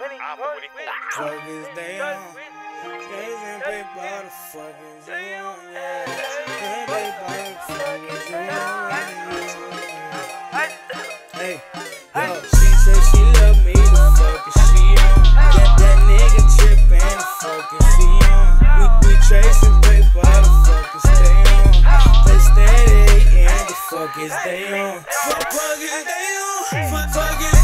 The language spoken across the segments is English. Focus, they on. Chasing people, the fuckers, they on. Hey, yo, she said she love me, the focus, she on. Got that nigga trippin', the focus, he on. We chasing people, the focus, they on. They steady, and the focus, they on. Focus, they on. Focus,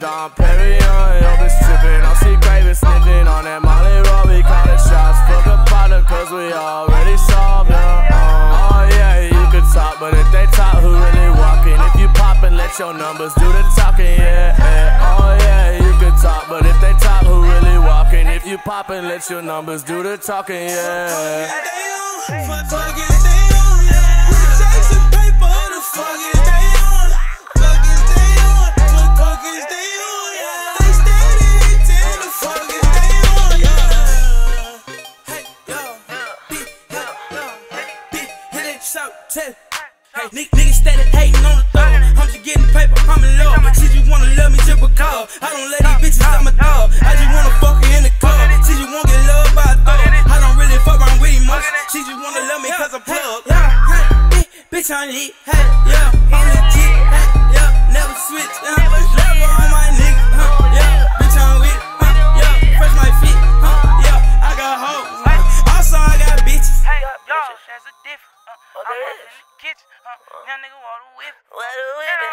Don Perignon, yo, bitch trippin'. I see baby sniffin' on that Molly Roll. We callin' shots, fuck a partner, cause we already solved it. Oh yeah, you could talk, but if they talk, who really walkin'? If you poppin', let your numbers do the talkin', yeah, yeah. Oh yeah, you could talk, but if they talk, who really walkin'? If you poppin', let your numbers do the talkin', yeah. Fuck it. Hey, niggas steady hating on the throw. I'm just getting paper, I'm in love. She just wanna love me just because. I don't let these bitches, I'm a dog. I just wanna fuck her in the club. She just wanna get loved by a thug. I don't really fuck around with emotions. She just wanna love me cause I'm plugged. Bitch, I ain't eat. Hey, yeah, I'm legit. Hey, yeah, never switch. Never on my nigga. Yeah, bitch, I'm weak. Yeah, fresh my feet. Yeah, I got hoes. Also, I got bitches. Hey, y'all, that's a difference. I'm in the kitchen, young nigga want a whip.